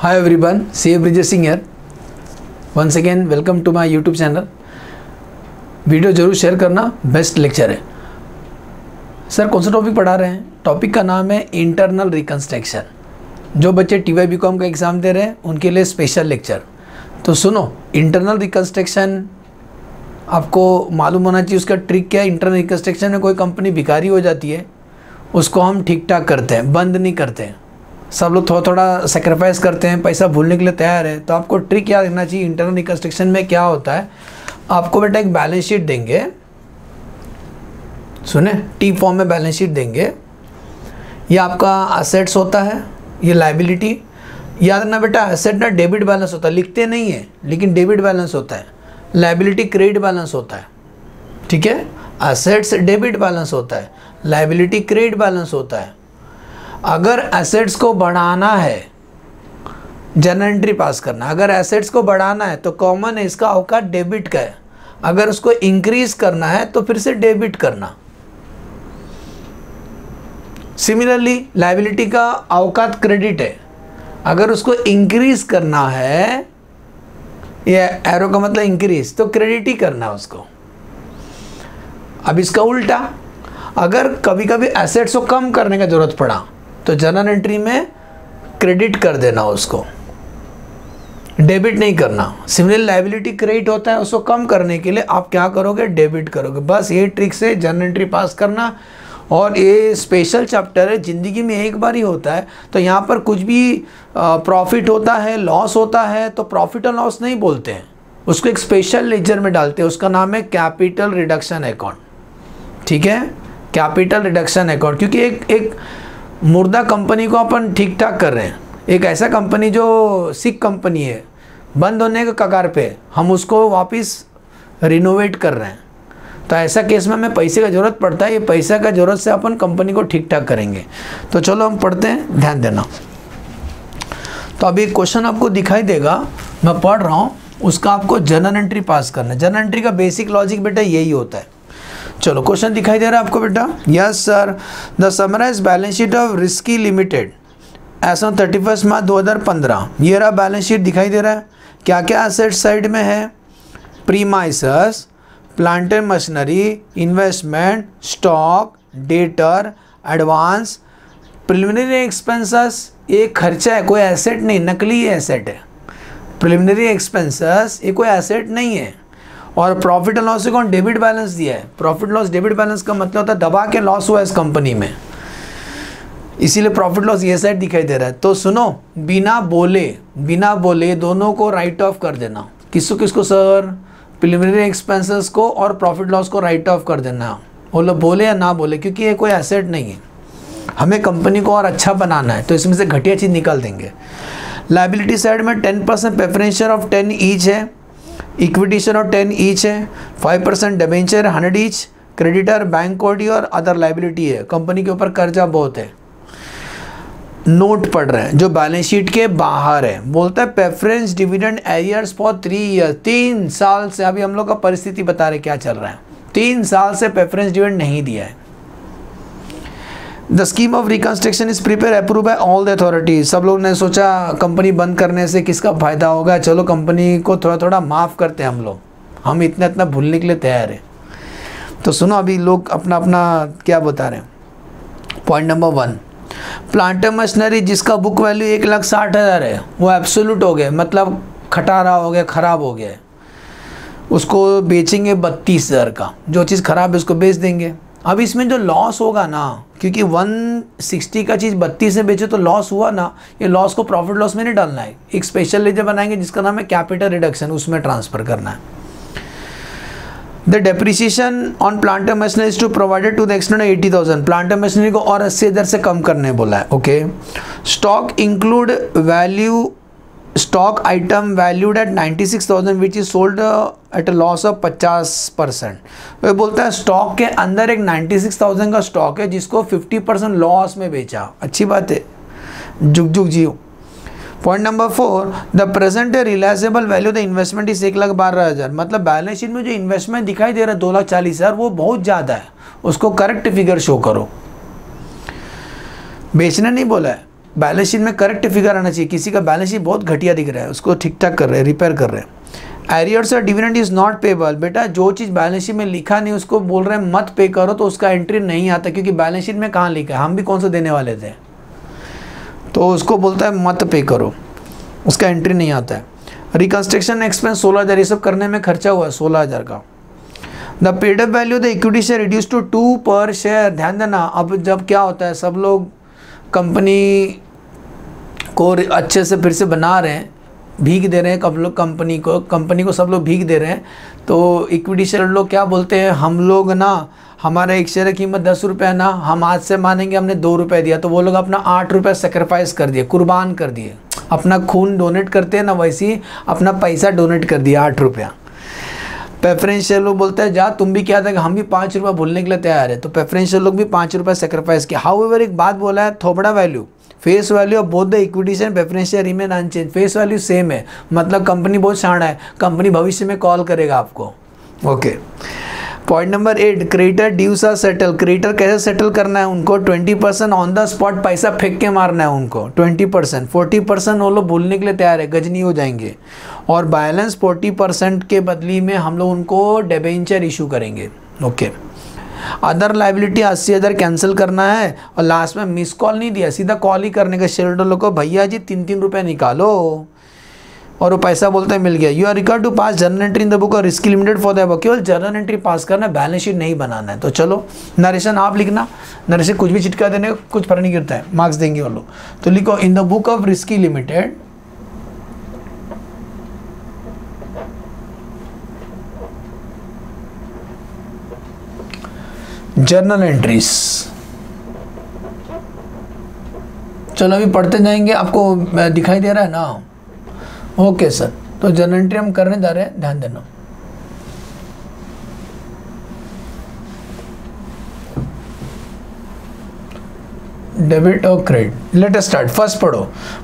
Hi everyone, CA Brijesh Singh here. Once again welcome to my YouTube channel. Video ज़रूर share करना, best lecture है. Sir कौन सा topic पढ़ा रहे हैं? टॉपिक का नाम है इंटरनल रिकन्स्ट्रक्शन. जो बच्चे T.Y.B.Com का एग्ज़ाम दे रहे हैं उनके लिए स्पेशल लेक्चर. तो सुनो, इंटरनल रिकन्स्ट्रक्शन आपको मालूम होना चाहिए उसका ट्रिक क्या है. इंटरनल रिकन्स्ट्रक्शन में कोई कंपनी भिखारी हो जाती है, उसको हम ठीक ठाक करते हैं, बंद नहीं करते हैं. सब लोग थोड़ा सेक्रीफाइस करते हैं, पैसा भूलने के लिए तैयार है. तो आपको ट्रिक याद रखना चाहिए. इंटरनल रिकन्स्ट्रक्शन में क्या होता है, आपको बेटा एक बैलेंस शीट देंगे, सुने, टी फॉर्म में बैलेंस शीट देंगे. ये आपका असेट्स होता है, ये लाइबिलिटी. याद रखना बेटा, असेट ना डेबिट बैलेंस होता है, लिखते नहीं है लेकिन डेबिट बैलेंस होता है. लाइबिलिटी क्रेडिट बैलेंस होता है, ठीक है. असेट्स डेबिट बैलेंस होता है, लाइबिलिटी क्रेडिट बैलेंस होता है. अगर एसेट्स को बढ़ाना है, जनरल एंट्री पास करना. अगर एसेट्स को बढ़ाना है तो कॉमन है, इसका औकात डेबिट का है. अगर उसको इंक्रीज करना है तो फिर से डेबिट करना. सिमिलरली लायबिलिटी का औकात क्रेडिट है, अगर उसको इंक्रीज करना है, ये एरो का मतलब इंक्रीज, तो क्रेडिट ही करना उसको. अब इसका उल्टा, अगर कभी कभी एसेट्स को कम करने का ज़रूरत पड़ा तो जनरल एंट्री में क्रेडिट कर देना, उसको डेबिट नहीं करना. सिमिलर लायबिलिटी क्रेडिट होता है, उसको कम करने के लिए आप क्या करोगे, डेबिट करोगे. बस ये ट्रिक से जनरल एंट्री पास करना. और ये स्पेशल चैप्टर है, ज़िंदगी में एक बार ही होता है. तो यहाँ पर कुछ भी प्रॉफिट होता है, लॉस होता है, तो प्रॉफिट और लॉस नहीं बोलते हैं, उसको एक स्पेशल लेजर में डालते हैं. उसका नाम है कैपिटल रिडक्शन अकाउंट, ठीक है, कैपिटल रिडक्शन अकाउंट. क्योंकि एक मुर्दा कंपनी को अपन ठीक ठाक कर रहे हैं. एक ऐसा कंपनी जो सिक कंपनी है, बंद होने के कगार पे, हम उसको वापस रिनोवेट कर रहे हैं. तो ऐसा केस में हमें पैसे का ज़रूरत पड़ता है. ये पैसा का ज़रूरत से अपन कंपनी को ठीक ठाक करेंगे. तो चलो हम पढ़ते हैं, ध्यान देना. तो अभी क्वेश्चन आपको दिखाई देगा, मैं पढ़ रहा हूँ, उसका आपको जनरल एंट्री पास करना है. जनरल एंट्री का बेसिक लॉजिक बेटा यही होता है. चलो क्वेश्चन दिखाई दे रहा है आपको बेटा. Yes sir, the summarise balance sheet of risky limited as on 31 March 2015. ये रहा बैलेंस शीट, दिखाई दे रहा है. क्या क्या एसेट साइड में है, premises, plant and machinery, investment, stock, debtor, advance, preliminary expenses. ये खर्चा है, कोई एसेट नहीं, नकली एसेट है. प्रिलिमिनरी एक्सपेंसेस ये कोई एसेट नहीं है. और profit and loss account debit balance दिया है. प्रॉफिट लॉस डेबिट बैलेंस का मतलब होता है दबा के लॉस हुआ है इस कंपनी में, इसीलिए प्रॉफिट लॉस ये साइड दिखाई दे रहा है. तो सुनो, बिना बोले दोनों को राइट ऑफ कर देना. किसको सर? प्रिलिमिनरी एक्सपेंसेस को और प्रॉफिट लॉस को राइट ऑफ कर देना, वो लोग बोले या ना बोले, क्योंकि ये कोई एसेट नहीं है. हमें कंपनी को और अच्छा बनाना है, तो इसमें से घटिया चीज़ निकाल देंगे. लायबिलिटी साइड में 10% प्रेफरेंस शेयर ऑफ 10 ईच है, इक्विटी शेयर और 10 ईच है, 5% debenture 100 each, creditor, bank OD और अदर लाइबिलिटी है. कंपनी के ऊपर कर्जा बहुत है. नोट पढ़ रहे हैं जो बैलेंस शीट के बाहर है, बोलता है preference dividend arrears for 3 year. 3 साल से अभी हम लोग का परिस्थिति बता रहे क्या चल रहा है. 3 साल से प्रेफरेंस डिविडेंड नहीं दिया है. The scheme of reconstruction is prepare approve by all the authority. सब लोग ने सोचा कंपनी बंद करने से किसका फ़ायदा होगा, चलो कंपनी को थोड़ा थोड़ा माफ़ करते हैं हम लोग, हम इतना भूलने के लिए तैयार हैं. तो सुनो, अभी लोग अपना क्या बता रहे हैं. Point number 1, plant and machinery जिसका बुक वैल्यू 1,60,000 है, वो एब्सोल्यूट हो गया, मतलब खटारा हो गया, ख़राब हो गया है. उसको बेचेंगे 32,000 का, जो चीज़ ख़राब है उसको बेच देंगे. अब इसमें जो लॉस होगा ना, क्योंकि 160 का चीज़ 32 से बेचे तो लॉस हुआ ना, ये लॉस को प्रॉफिट लॉस में नहीं डालना है. एक स्पेशल लेजर बनाएंगे जिसका नाम है कैपिटल रिडक्शन, उसमें ट्रांसफ़र करना है. The depreciation on plant and machinery is to provided to the extent 80,000. Plant and machinery को और 80,000 से कम करने बोला है. Okay, stock include value, stock item valued at 96,000 which is sold at a loss of 50%. वह बोलता है स्टॉक के अंदर एक 96,000 का स्टॉक है जिसको 50% लॉस में बेचा. अच्छी बात है, जुग जियो. Point number 4, the present realisable value the investment is 1,12,000. मतलब बैलेंस शीट में जो इन्वेस्टमेंट दिखाई दे रहा है 2,40,000, वो बहुत ज़्यादा है, उसको करेक्ट फिगर शो करो. बेचना नहीं बोला है. बैलेंस शीट में करेक्ट फिगर आना चाहिए। किसी का बैलेंस शीट बहुत घटिया दिख रहा है, उसको ठीक ठाक कर रहे हैं, रिपेयर कर रहे हैं। एरियर्स और डिविडेंड इज नॉट पेबल, बेटा जो चीज़ बैलेंस शीट में लिखा नहीं उसको बोल रहे हैं मत पे करो, तो उसका एंट्री नहीं आता क्योंकि बैलेंस शीट में कहाँ लिखा है, हम भी कौन सा देने वाले थे, तो उसको बोलता है मत पे करो, उसका एंट्री नहीं आता है। रिकन्स्ट्रक्शन एक्सपेंस 16,000, ये सब करने में खर्चा हुआ है 16,000 का। The paid up value the equity share reduce to 2 per share. ध्यान देना, अब जब क्या होता है, सब लोग कंपनी को अच्छे से फिर से बना रहे हैं, भीग दे रहे हैं कब लोग कंपनी को सब लोग भीग दे रहे हैं, तो इक्विटी शेयर लोग क्या बोलते हैं, हम लोग ना, हमारा एक शेयर की कीमत 10 रुपये ना, हम आज से मानेंगे हमने 2 रुपये दिया, तो वो लोग अपना 8 रुपये सेक्रीफाइस कर दिए, कुर्बान कर दिए, अपना खून डोनेट करते हैं ना, वैसे ही अपना पैसा डोनेट कर दिया 8 रुपया। प्रेफरेंस शेयर लोग बोलते हैं जा तुम भी क्या था, हम भी 5 रुपये भूलने के लिए तैयार है, तो प्रेफरेंस शेयर लोग भी 5 रुपये सेक्रीफाइस किया। हाउएवर एक बात बोला है, थोबड़ा value face value of both the equity share preference share remain unchange. Face value same है, मतलब कंपनी बहुत शाना है, कंपनी भविष्य में कॉल करेगा आपको। Okay, point number 8, creditor dues are settle. Creditor कैसे सेटल करना है उनको, 20% ऑन द स्पॉट पैसा फेंक के मारना है उनको, 20%। 40% वो लोग भूलने के लिए तैयार है, गजनी हो जाएंगे, और बैलेंस 40% के बदली में हम लोग उनको डिबेंचर इशू करेंगे। ओके, अदर लाइबिलिटी 80,000 कैंसिल करना है, और लास्ट में मिस कॉल नहीं दिया, सीधा कॉल ही करने का शेयर होल्डर लोग को, भैया जी 3-3 रुपये निकालो, और वो पैसा बोलते हैं मिल गया। You are required to pass journal entry in the book और Risky Limited for the above. केवल जर्नल एंट्री पास करना है, बैलेंस शीट नहीं बनाना है। तो चलो नरेशन आप लिखना, नरेशन कुछ भी चिटका देने का कुछ फर्क नहीं गिरता है, मार्क्स देंगे वो लोग। तो लिखो in the book of risky Limited journal entries. चलो अभी पढ़ते जाएंगे, आपको दिखाई दे रहा है ना। ओके सर, तो जर्नल एंट्री हम करने जा रहे हैं, ध्यान देना। डेबिट और credit, let us start. First पढ़ो,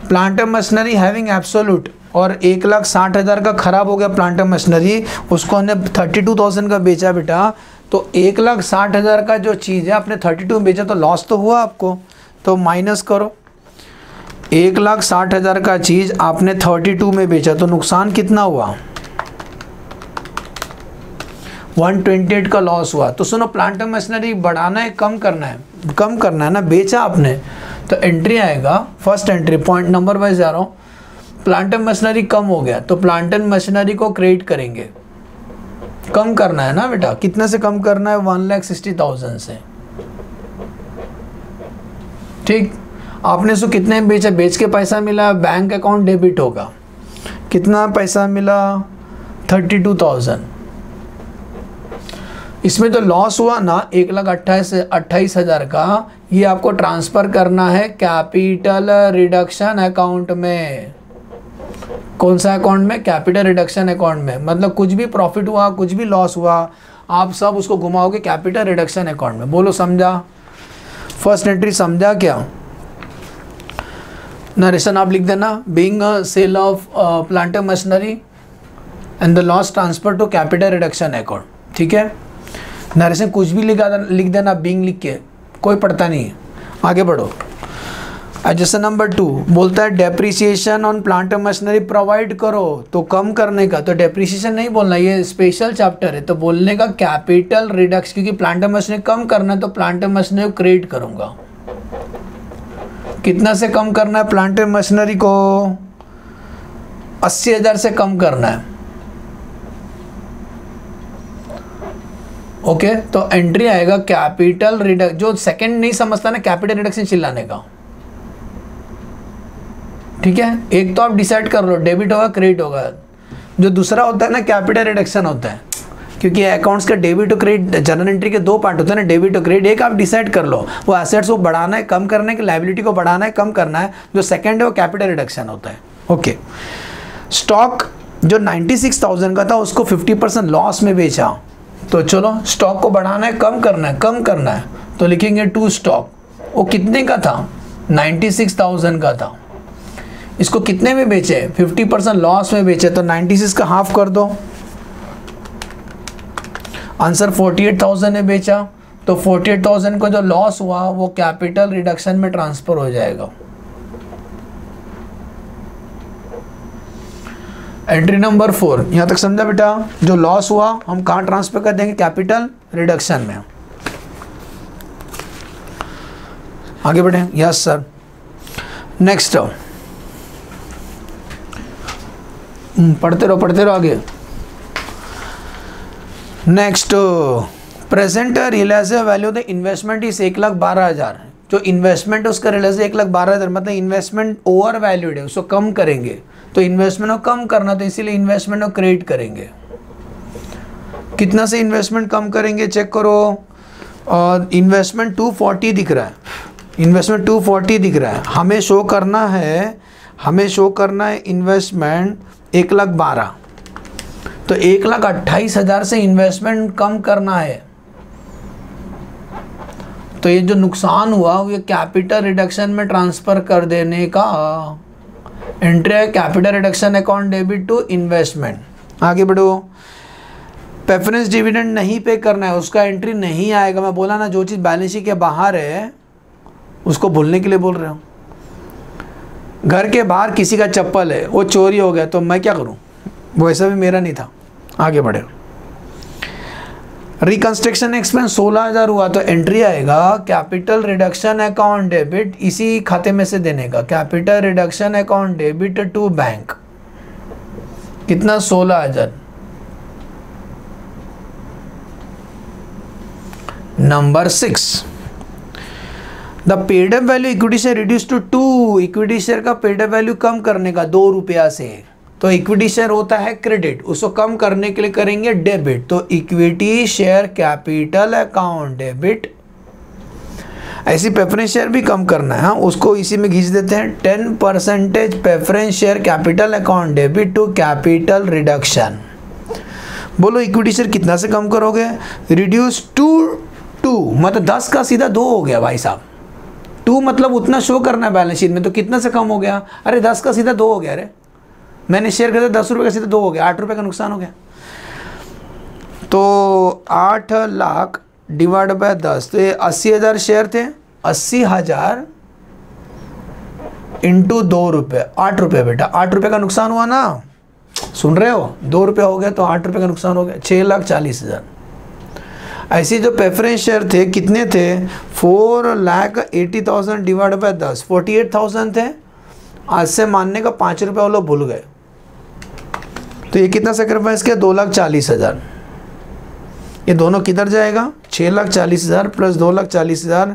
plant and machinery having absolute, और 1,60,000 का खराब हो गया प्लांट एंड मशीनरी, उसको हमने 32,000 का बेचा बेटा, तो 1,60,000 का जो चीज़ है आपने 32 में बेचा, तो लॉस तो हुआ आपको, तो माइनस करो। 1,60,000 का चीज़ आपने 32 में बेचा, तो नुकसान कितना हुआ, 128 का लॉस हुआ। तो सुनो, प्लांट एंड मशीनरी बढ़ाना है कम करना है, कम करना है ना, बेचा आपने, तो एंट्री आएगा first entry, point number wise जा रहा हूँ। प्लांट एंड मशीनरी कम हो गया, तो प्लांट एंड मशीनरी को क्रेडिट करेंगे, कम करना है ना बेटा, कितने से कम करना है, 1,60,000 से। ठीक, आपने इसको कितने में बेचा, बेच के पैसा मिला, बैंक अकाउंट डेबिट होगा, कितना पैसा मिला 32,000, इसमें तो लॉस हुआ ना 1,28,000 का, ये आपको ट्रांसफ़र करना है कैपिटल रिडक्शन अकाउंट में। कौन सा अकाउंट में, कैपिटल रिडक्शन अकाउंट में, मतलब कुछ भी प्रॉफिट हुआ कुछ भी लॉस हुआ आप सब उसको घुमाओगे कैपिटल रिडक्शन अकाउंट में। बोलो समझा, फर्स्ट एंट्री समझा क्या, नरेशन आप लिख देना। Being a sale of plant and machinery and the loss transfer to capital reduction account. ठीक है, नरेशन कुछ भी लिख देना, बीइंग लिख के कोई पढ़ता नहीं है। आगे बढ़ो, एडजस्टमेंट नंबर 2 बोलता है depreciation on plant and machinery provide करो, तो कम करने का, तो डेप्रिसिएशन नहीं बोलना, ये स्पेशल चैप्टर है, तो बोलने का कैपिटल रिडक्शन, क्योंकि प्लांट एंड मशीनरी कम करना है, तो प्लांट एंड मशीनरी को क्रेडिट करूँगा। कितना से कम करना है, प्लांट एंड मशीनरी को 80,000 से कम करना है। ओके, तो एंट्री आएगा कैपिटल रिडक्शन, जो सेकंड नहीं समझता ना कैपिटल रिडक्शन चिल्लाने का। ठीक है, एक तो आप डिसाइड कर लो डेबिट होगा क्रेडिट होगा, जो दूसरा होता है ना कैपिटल रिडक्शन होता है, क्योंकि अकाउंट्स का डेबिट और क्रेडिट, जर्नल एंट्री के 2 पार्ट होते हैं ना डेबिट और क्रेडिट, एक आप डिसाइड कर लो, वो एसेट्स को बढ़ाना है कम करना है कि लायबिलिटी को बढ़ाना है कम करना है, जो सेकंड है वो कैपिटल रिडक्शन होता है। ओके, स्टॉक जो 96,000 का था उसको 50% लॉस में बेचा, तो चलो स्टॉक को बढ़ाना है कम करना है, कम करना है, तो लिखेंगे टू स्टॉक। वो कितने का था, 96,000 का था, इसको कितने में बेचे, 50% लॉस में बेचे, तो 96 का हाफ कर दो, आंसर 48,000 ने बेचा, तो 48,000 का जो लॉस हुआ वो कैपिटल रिडक्शन में ट्रांसफ़र हो जाएगा। एंट्री नंबर 4, यहाँ तक समझा बेटा। जो लॉस हुआ हम कहाँ ट्रांसफर कर देंगे, कैपिटल रिडक्शन में। आगे बढ़े, यस सर। नेक्स्ट पढ़ते रहो आगे। Next, present realise value the investment is 1,12,000। जो इन्वेस्टमेंट उसका रियलाइज 1,12,000, मतलब इन्वेस्टमेंट ओवर वैल्यूड है, उसको कम करेंगे। तो इन्वेस्टमेंट को कम करना, तो इसीलिए इन्वेस्टमेंट को क्रेडिट करेंगे। कितना से इन्वेस्टमेंट कम करेंगे, चेक करो। और इन्वेस्टमेंट 240 दिख रहा है, इन्वेस्टमेंट 240 दिख रहा है। हमें शो करना है इन्वेस्टमेंट 1,12,000, तो 1,28,000 से इन्वेस्टमेंट कम करना है। तो ये जो नुकसान हुआ वो कैपिटल रिडक्शन में ट्रांसफ़र कर देने का। एंट्री है capital reduction account debit to investment. आगे बढ़ो, प्रेफरेंस डिविडेंड नहीं पे करना है, उसका एंट्री नहीं आएगा। मैं बोला ना, जो चीज़ बैलेंस शीट के बाहर है उसको भूलने के लिए बोल रहा हूँ। घर के बाहर किसी का चप्पल है, वो चोरी हो गया, तो मैं क्या करूँ, वो ऐसा भी मेरा नहीं था। आगे बढ़े, रिकंस्ट्रक्शन एक्सपेंस 16,000 हुआ, तो एंट्री आएगा कैपिटल रिडक्शन अकाउंट डेबिट, इसी खाते में से देने का, capital reduction account debit to bank. कितना, 16,000। Number 6, the paid up value equity share reduce to 2। Equity share का पेड अप वैल्यू कम करने का 2 रुपया से। तो इक्विटी शेयर होता है क्रेडिट, उसको कम करने के लिए करेंगे डेबिट। तो equity share capital account debit. ऐसी प्रेफरेंस शेयर भी कम करना है, उसको इसी में घिस देते हैं। 10% preference share capital account debit to capital reduction. बोलो इक्विटी शेयर कितना से कम करोगे, रिड्यूस टू 2, मतलब 10 का सीधा 2 हो गया भाई साहब। 2 मतलब उतना शो करना है बैलेंस शीट में, तो कितना से कम हो गया, अरे 10 का सीधा 2 हो गया। अरे मैंने शेयर खरीदा 10 रुपये का, सीधा 2 हो गया, 8 रुपये का नुकसान हो गया। तो 8 लाख डिवाइड बाय 10, तो ये 80,000 शेयर थे, 80,000 इंटू 2 रुपये, 8 रुपये बेटा, 8 रुपये का नुकसान हुआ ना, सुन रहे हो, 2 रुपये हो गया तो 8 रुपये का नुकसान हो गया, 6,40,000। ऐसे जो प्रेफरेंस शेयर थे कितने थे, 4,80,000 डिवाइड बाय 10, 48,000 थे। आज से मानने का 5 रुपये वो लोग भूल गए, तो ये कितना सेक्रीफाइस किया, 2,40,000। ये दोनों किधर जाएगा, 6,40,000 प्लस 2,40,000,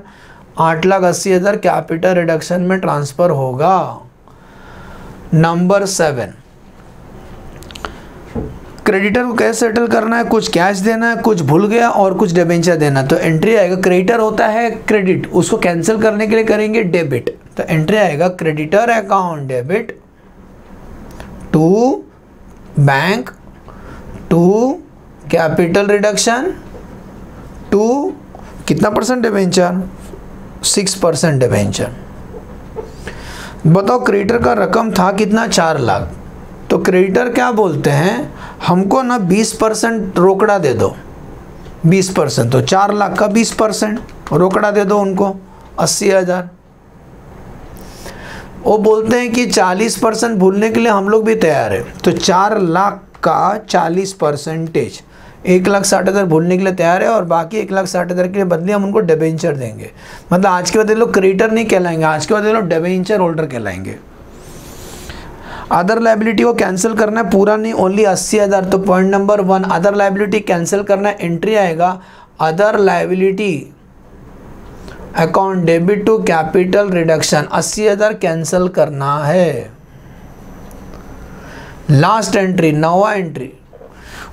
8,80,000 कैपिटल रिडक्शन में ट्रांसफ़र होगा। नंबर 7, क्रेडिटर को कैसे सेटल करना है, कुछ कैश देना है, कुछ भूल गया और कुछ डिबेंचर देना। तो एंट्री आएगा क्रेडिटर होता है क्रेडिट, उसको कैंसिल करने के लिए करेंगे डेबिट। तो एंट्री आएगा creditor account debit to bank to capital reduction to कितना परसेंट डिबेंचर, 6% डिबेंचर। बताओ क्रेडिटर का रकम था कितना, 4 लाख। तो क्रेडिटर क्या बोलते हैं, हमको ना 20% रोकड़ा दे दो, 20%, तो 4 लाख का 20% रोकड़ा दे दो उनको, 80,000। वो बोलते हैं कि 40% भूलने के लिए हम लोग भी तैयार हैं, तो 4 लाख का 40%, 1,60,000 भूलने के लिए तैयार है, और बाकी 1,60,000 के लिए बदले हम उनको डिबेंचर देंगे। मतलब आज के बाद ये लोग क्रेडिटर नहीं कहलाएंगे, आज के बाद ये लोग डिबेंचर होल्डर कहलाएंगे। अदर लाइबिलिटी को कैंसिल करना है, पूरा नहीं, ओनली 80,000। तो point number 1, other liability cancel करना है। एंट्री आएगा other liability account debit to capital reduction, 80,000 cancel करना है। लास्ट एंट्री, नवा एंट्री,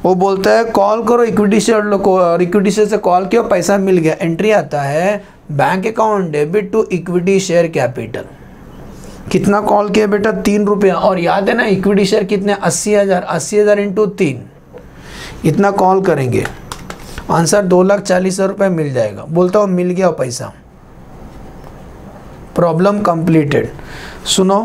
वो बोलता है कॉल करो इक्विटी शेयर को, और इक्विटी शेयर से कॉल किया, पैसा मिल गया। एंट्री आता है bank account debit to equity share capital. कितना कॉल किया बेटा, 3 रुपया। और याद है ना इक्विटी शेयर कितने, 80,000, 80,000 इंटू 3, इतना कॉल करेंगे, आंसर 2,40,000 रुपये मिल जाएगा। बोलता हूँ मिल गया पैसा, प्रॉब्लम कंप्लीटेड। सुनो,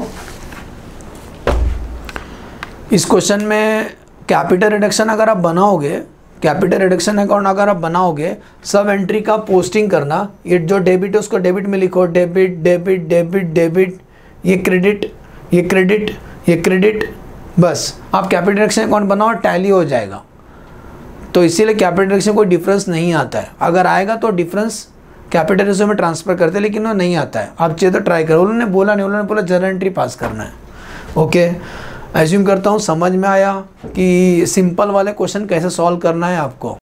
इस क्वेश्चन में कैपिटल रिडक्शन अगर आप बनाओगे, कैपिटल रिडक्शन अकाउंट अगर आप बनाओगे, सब एंट्री का पोस्टिंग करना। ये जो डेबिट है उसको डेबिट में लिखो, डेबिट डेबिट डेबिट डेबिट, ये क्रेडिट ये क्रेडिट ये क्रेडिट बस आप कैपिटल डायरेक्शन अकाउंट बनाओ, टैली हो जाएगा। तो इसीलिए कैपिटल डायरेक्शन कोई डिफरेंस नहीं आता है, अगर आएगा तो डिफरेंस कैपिटल रेशो में ट्रांसफर करते हैं, लेकिन वो नहीं आता है। आप चाहिए तो ट्राई करो। उन्होंने बोला नहीं, उन्होंने बोला जर्नल एंट्री पास करना है। ओके, एज्यूम करता हूँ समझ में आया कि सिंपल वाले क्वेश्चन कैसे सॉल्व करना है आपको।